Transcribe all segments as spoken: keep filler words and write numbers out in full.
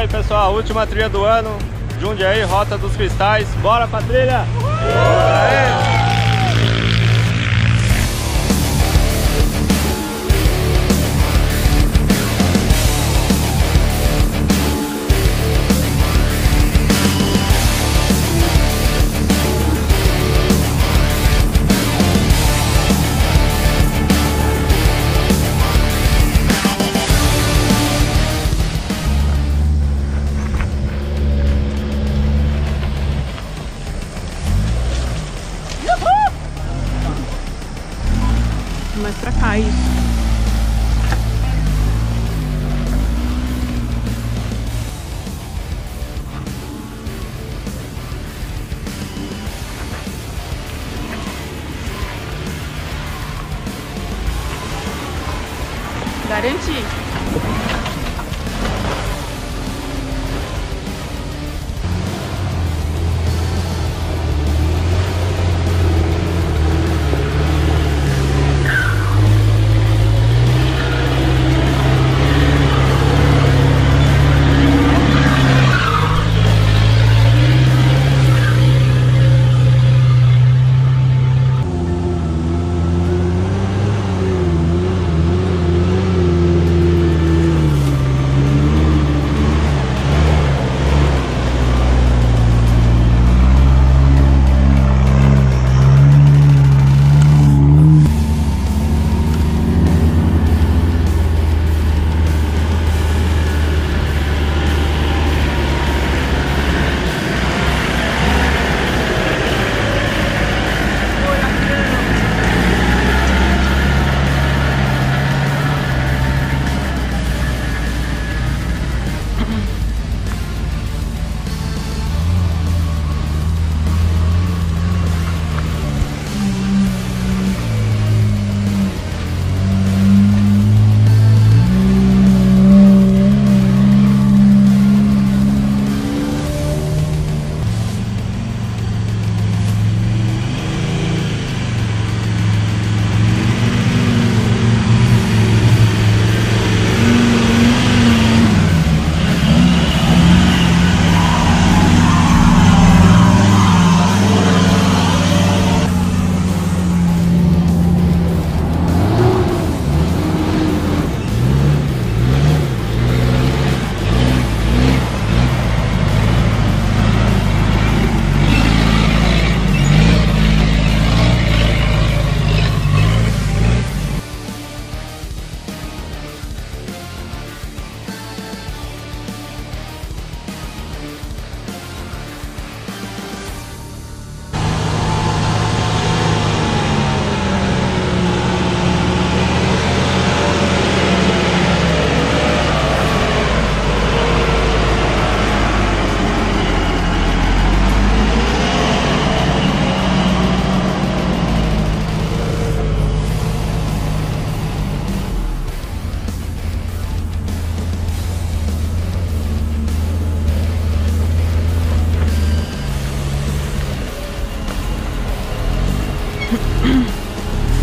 aí, pessoal, última trilha do ano, Jundiaí, Rota dos Cristais, bora pra trilha! Uhul! Uhul! Mais pra cá, isso. Garanti.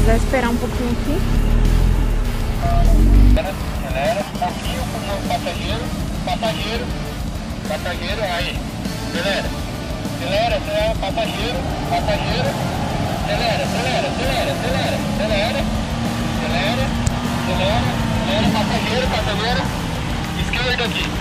Vai esperar um pouquinho aqui. Galera, galera, pouquinho com o passageiro, passageiro, passageiro, aí, acelera, acelera, acelera, passageiro, passageiro, acelera, acelera, acelera, acelera, acelera, acelera, acelera, acelera, passageiro, passageiro, esquerda aqui.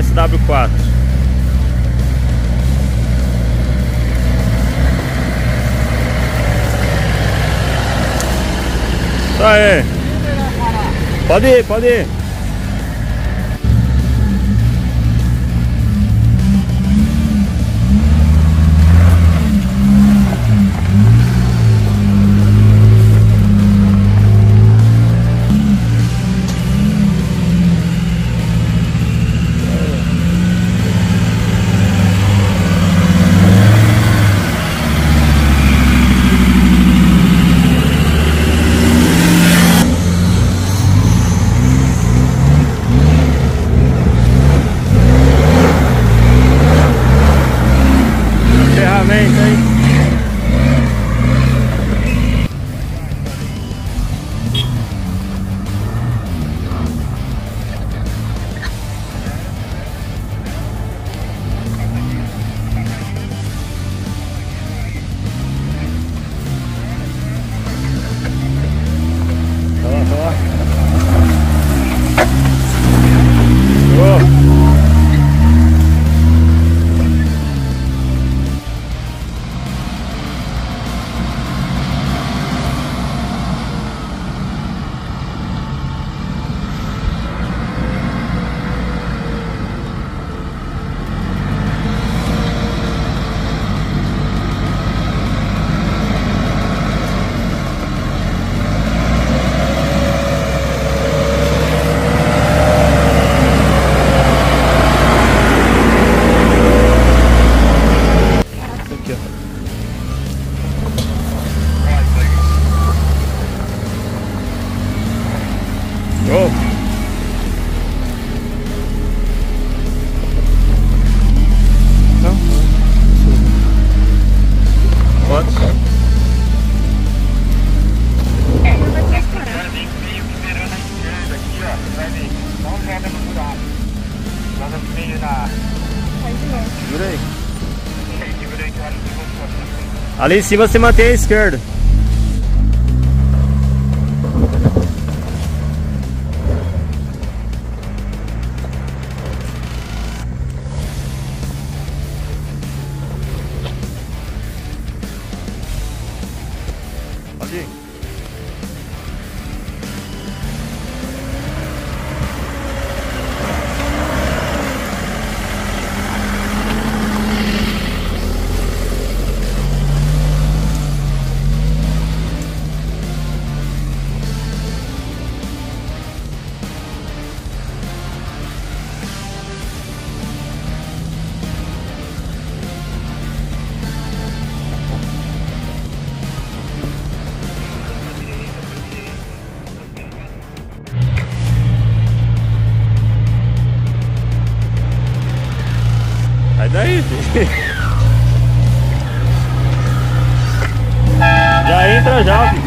da S W quatro. Isso aí. Pode ir, pode ir. Ali em cima você mantém a esquerda. Pode ir. Daí, já entra já, filho.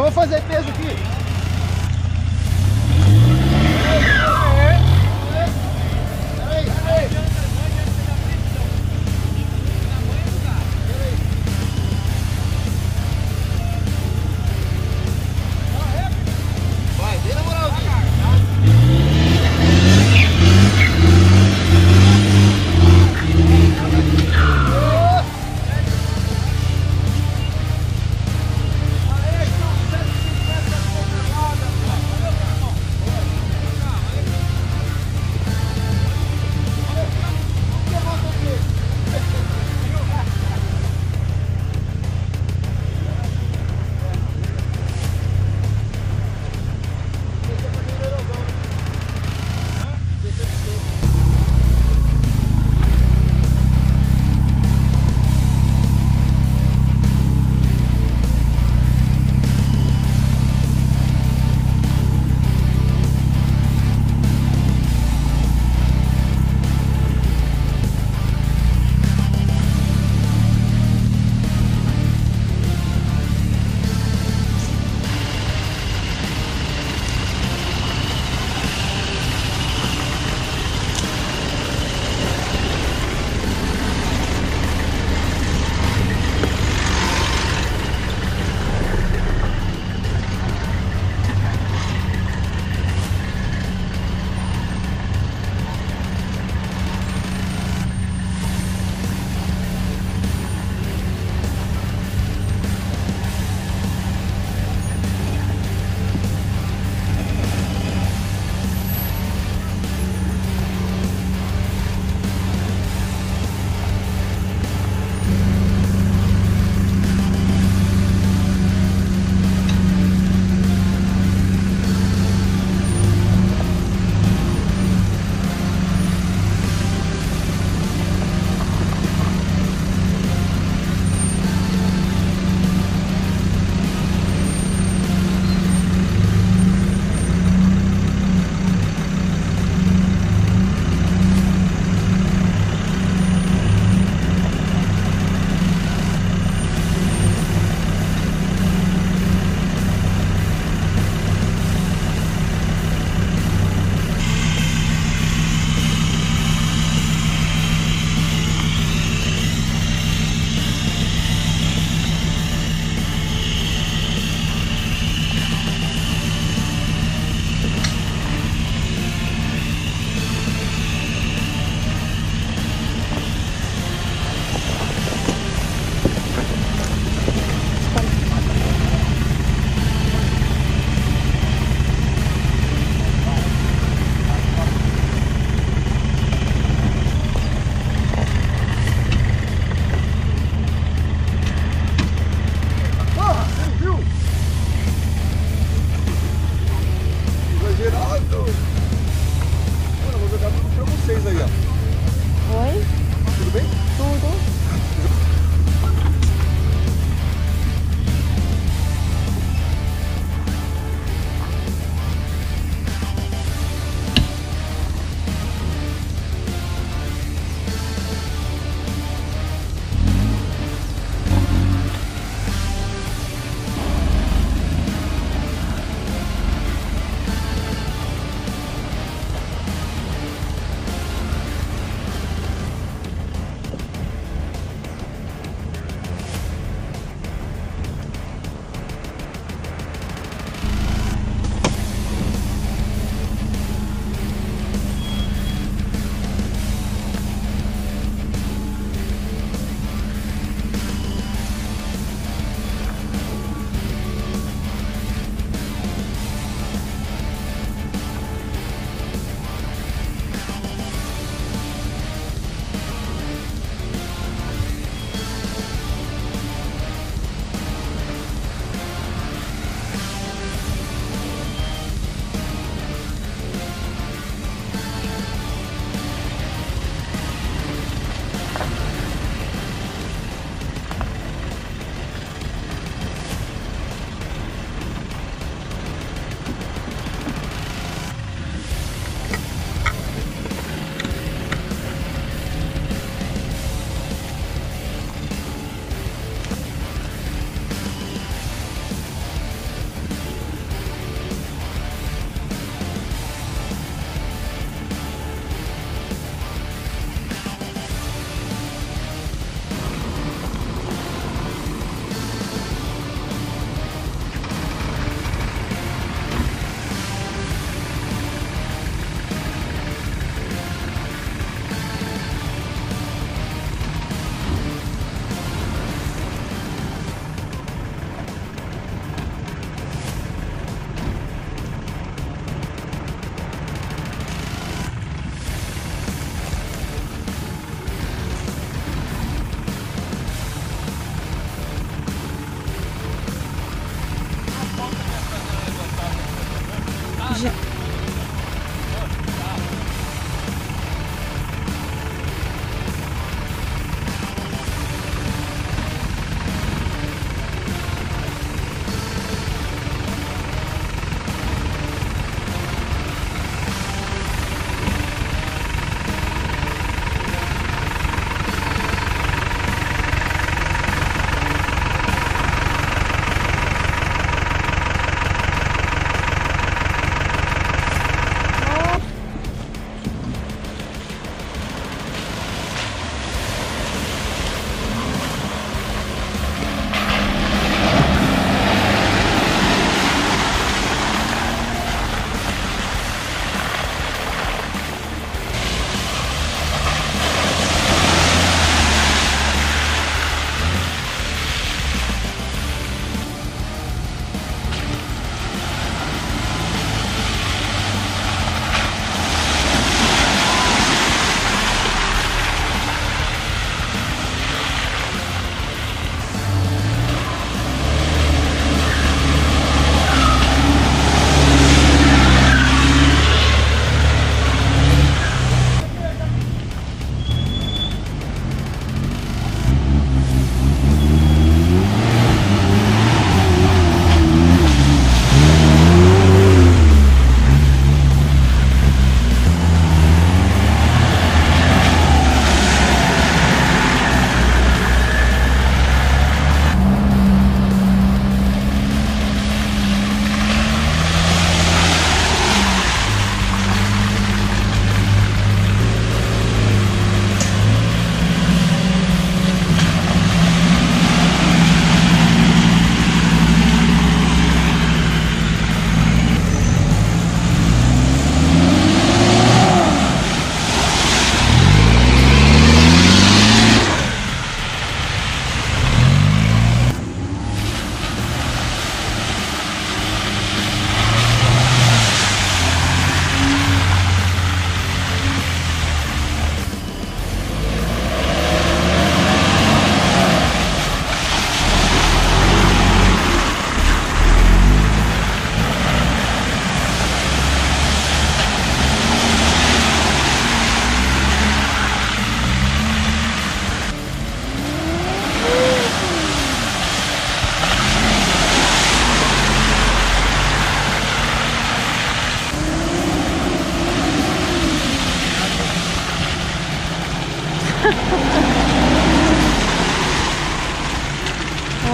Vamos fazer peso aqui.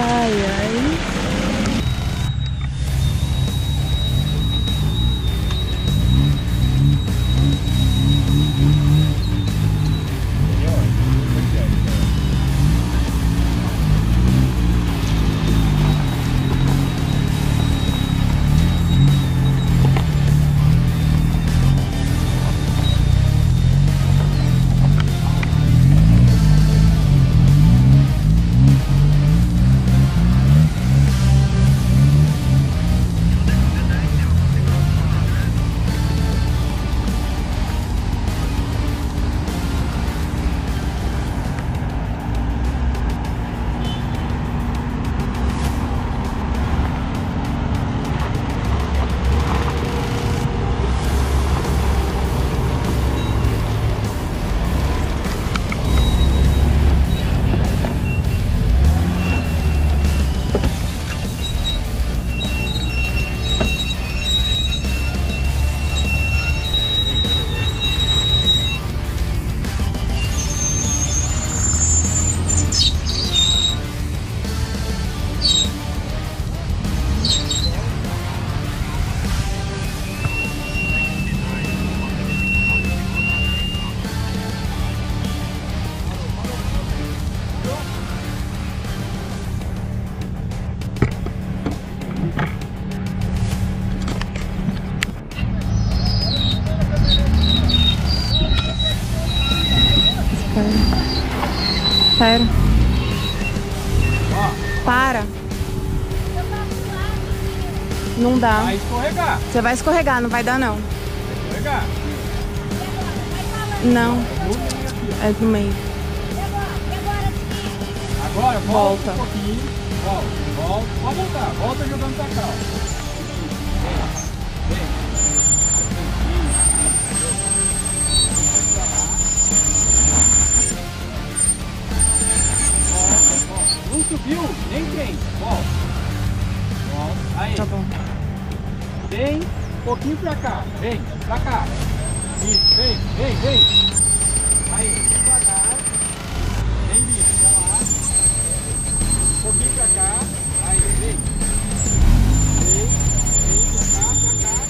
Ai, ai. Para. Ó. Para. Não dá. Vai escorregar. Você vai escorregar, não vai dar não. Vai escorregar. Não. É do meio. Agora volta. Volta um pouquinho. Volta, volta. Pode voltar. Volta jogando pra cá. Vem. Vem. Não subiu, nem trem. Volta. Volta. Aí. Tá bom. Vem um pouquinho pra cá. Vem, pra cá. Isso, vem, vem, vem. Aí, devagar. Vem, bicho, pra lá. Um pouquinho pra cá. Aí, vem. Vem, vem, pra cá, pra cá.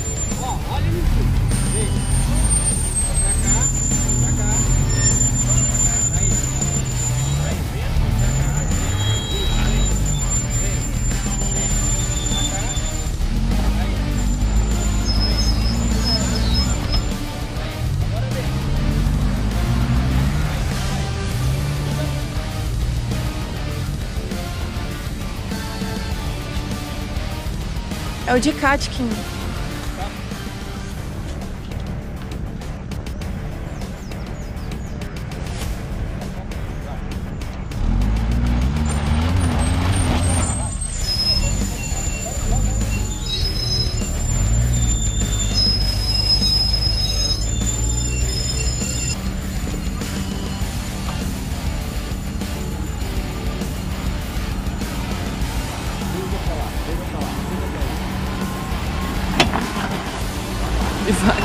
Ó, olha isso. Vem. Pra cá, pra cá. É o de Catkin.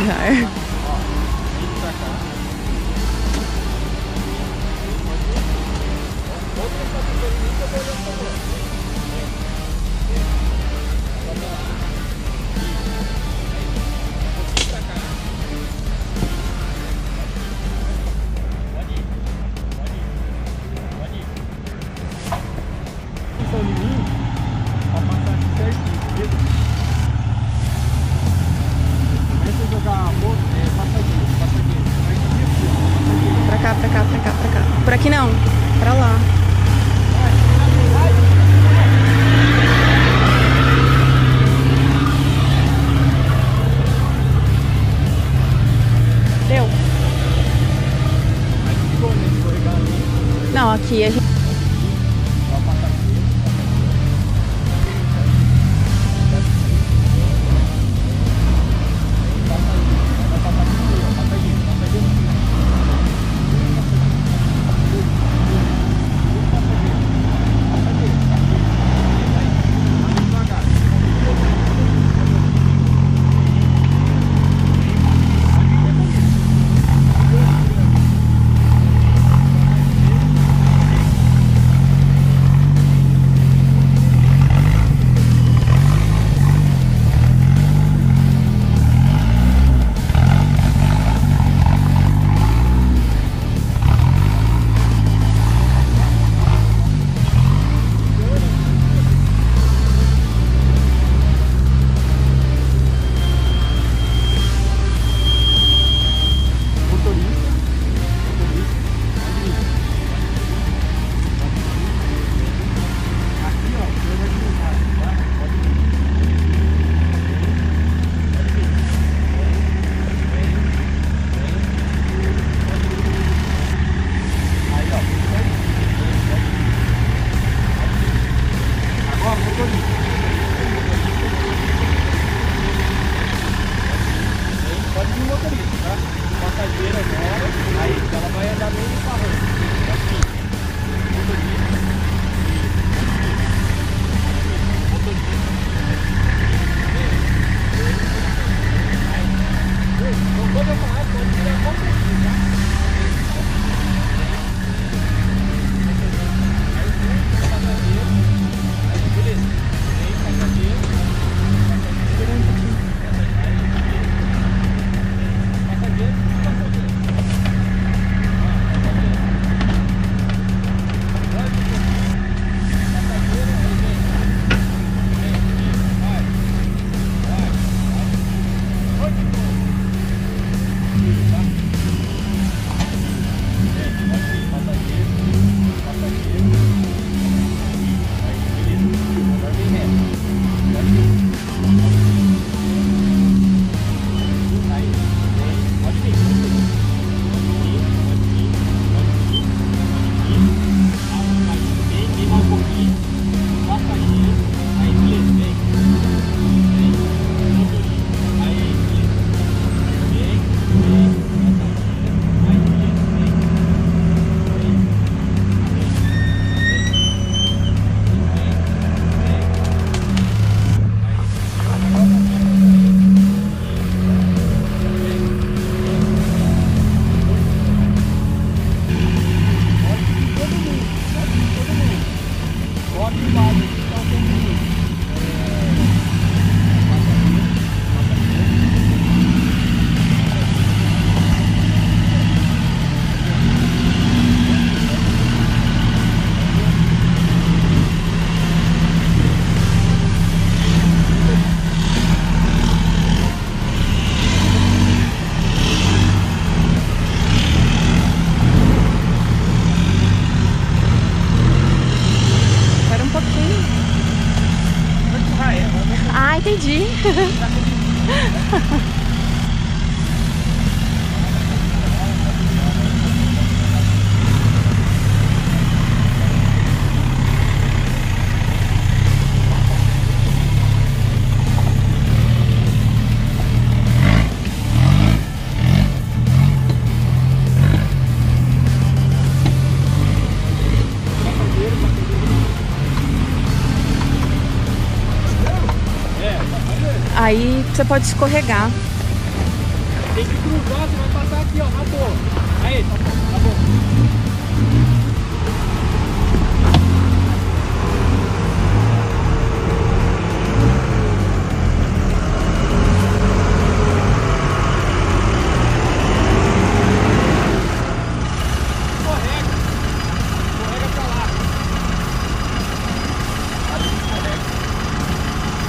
Devagar. Aqui a gente... Entendi. Aí você pode escorregar. Tem que cruzar, você vai passar aqui, ó, na boa. Aí, tá bom, tá bom. Correga. Correga pra lá.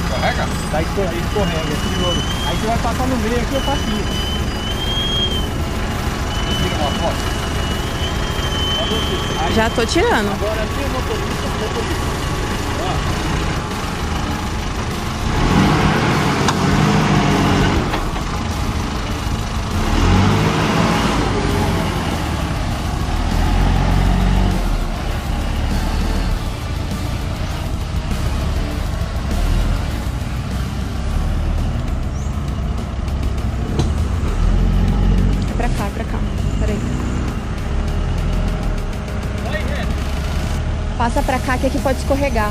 Correga? Correga? Tá escorrega, escorrega, é perigoso. Aí você vai passar no meio aqui, eu passo aqui. Tira uma foto. Aí, já tô tirando. Agora aqui é motorista, passa pra cá que aqui pode escorregar.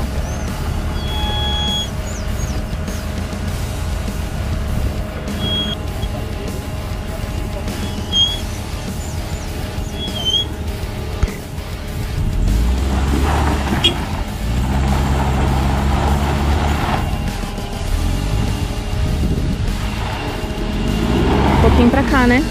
Um pouquinho pra cá, né?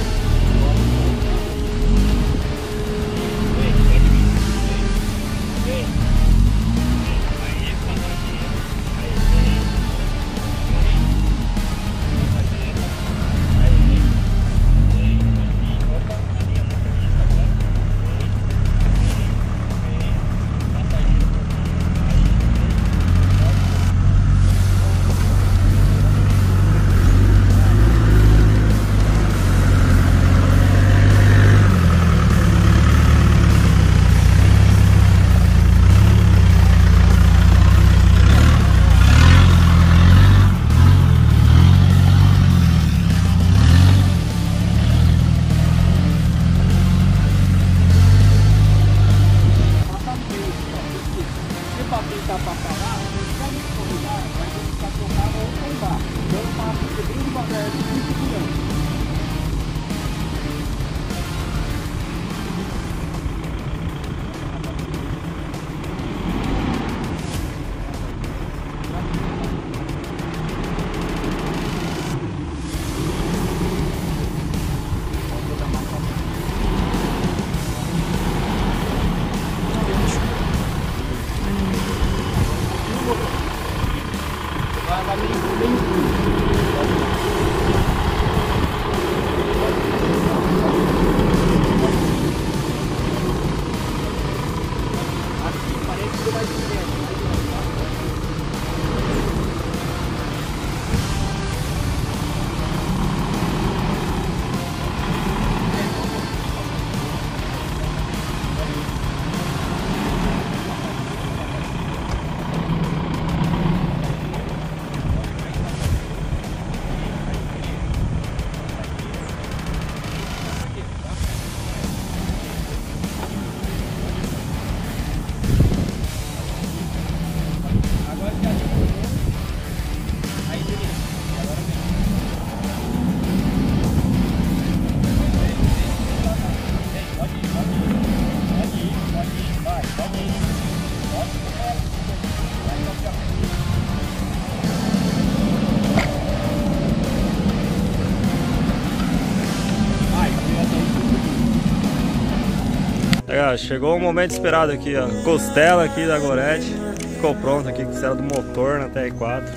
Chegou o momento esperado aqui, ó. Costela aqui da Gorete. Ficou pronto aqui, costela do motor na T R quatro.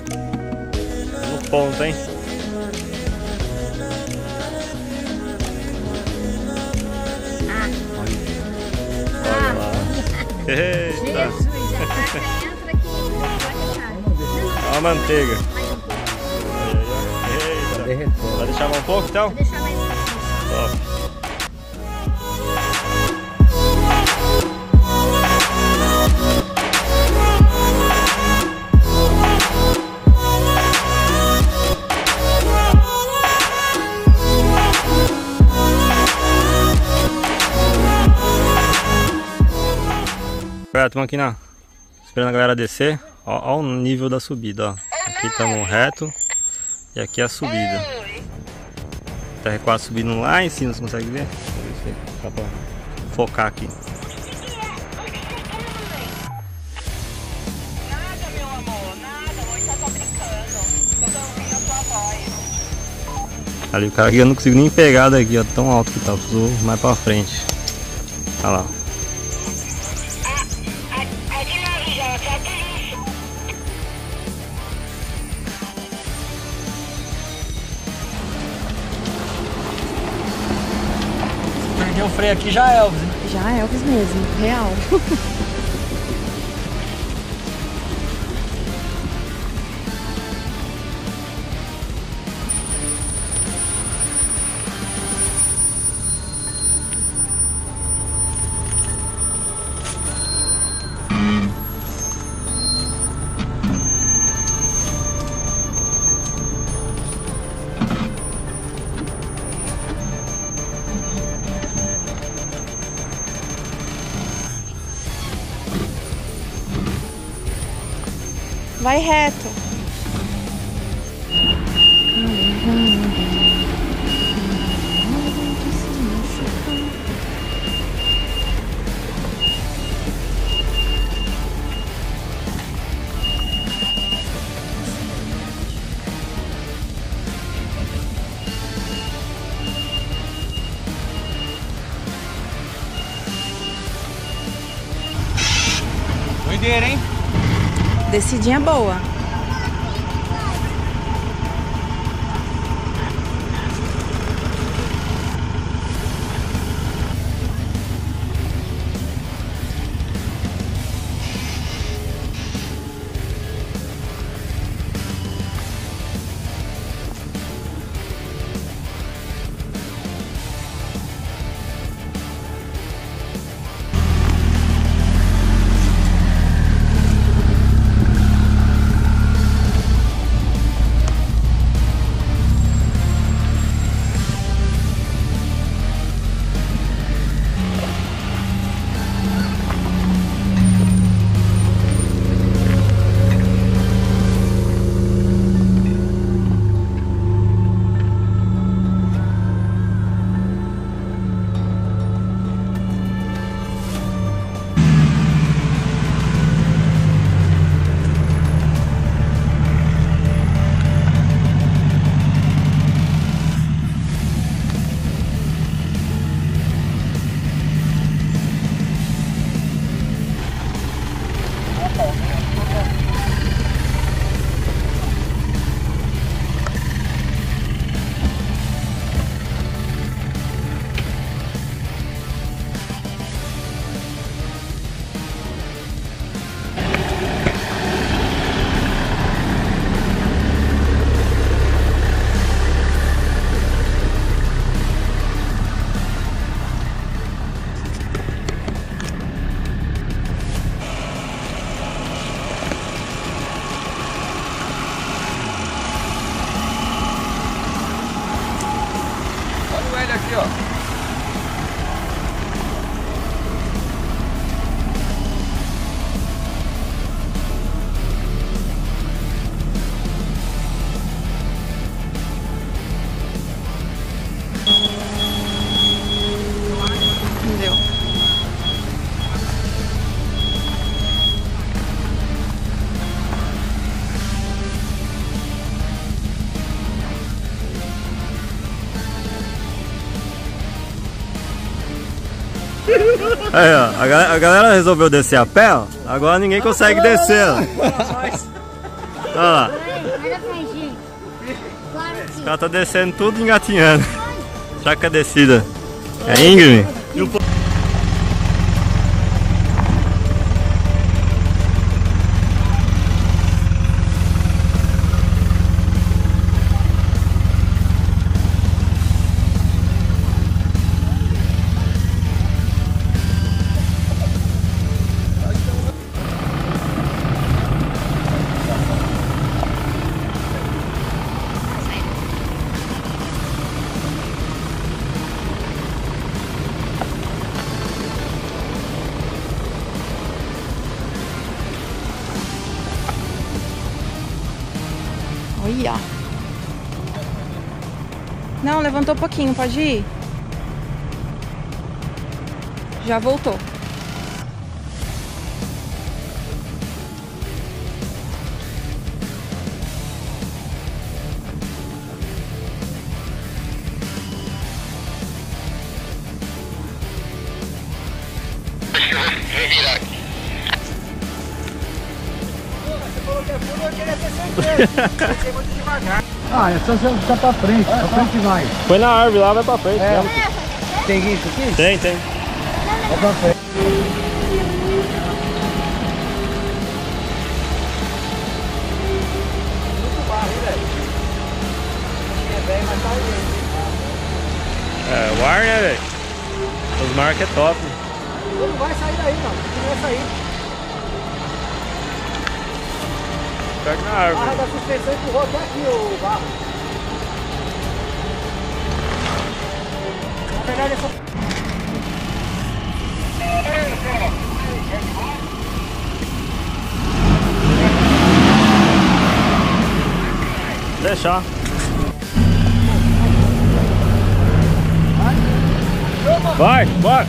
No ponto, hein? Olha lá. Eita! Olha a manteiga. derretendo. Vai deixar mais um pouco então? Vou deixar mais um pouco. Top. Galera, estamos aqui na, esperando a galera descer. Olha o nível da subida, ó. Aqui estamos reto e aqui é a subida. T R quatro subindo lá em cima, você consegue ver? Deixa eu ver se dá pra focar aqui. Nada, meu amor, nada, hoje tá só brincando. Tô ouvindo a sua voz. Ali o cara aqui eu não consigo nem pegar daqui, ó, tão alto que tá, precisou mais pra frente. Olha lá. O freio aqui já é Elvis. Já é Elvis mesmo, real. Vai reto. Doideira, hein? Descidinha boa. Aí, ó, a, galera, a galera resolveu descer a pé, ó. Agora ninguém consegue descer. Olha lá. Os caras tá descendo tudo engatinhando. Chaca descida. É Ingrid. Olha. Não, levantou um pouquinho, pode ir. Já voltou. Ah, é só você ficar pra frente, ah, pra frente vai. Põe na árvore lá, vai pra frente. É. Tem isso aqui? Tem, tem. Vai pra frente. Muito barro, hein, velho? É velho, mas tá aí. É, o ar, né, velho? Os marcos é top. Não vai sair daí, mano. Não vai sair. Na árvore. A barra da suspensão empurrou até aqui o barro. Na verdade é só... Deixar. Vai, bora!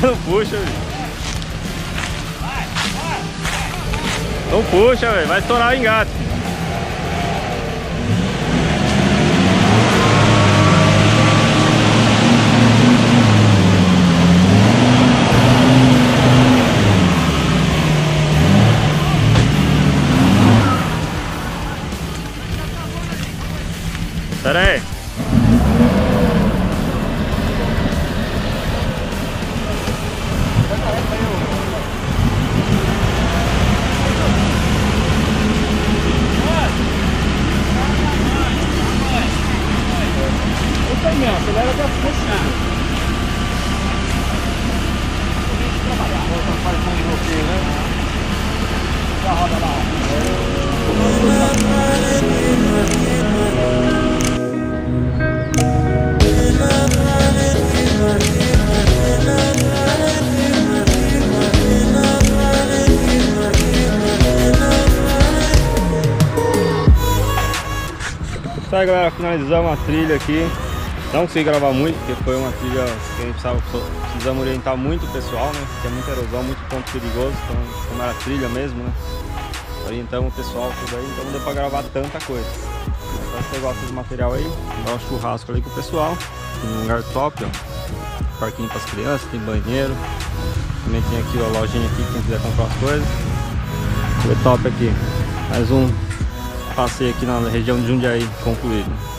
Não puxa, velho. Não puxa, velho. Vai estourar o engate. Pera aí. Tá, galera, finalizamos a trilha aqui. Não consegui gravar muito, porque foi uma trilha que a gente precisava, precisamos orientar muito o pessoal, né? Porque é muita erosão, muito ponto perigoso, então como era trilha mesmo, né? Orientamos o pessoal tudo aí, então não deu pra gravar tanta coisa. Então, se você gosta do material aí, dá um churrasco ali com o pessoal. Tem um lugar top, ó. Parquinho pras crianças, tem banheiro. Também tem aqui, ó, a lojinha aqui, quem quiser comprar as coisas. Foi top aqui. Mais um passei aqui na região de Jundiaí concluído.